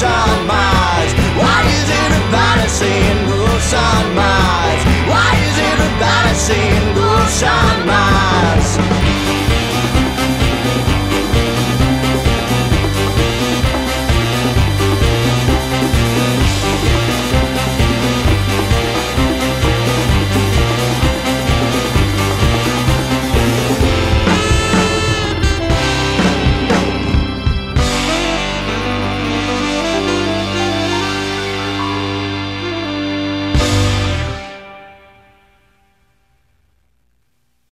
shine.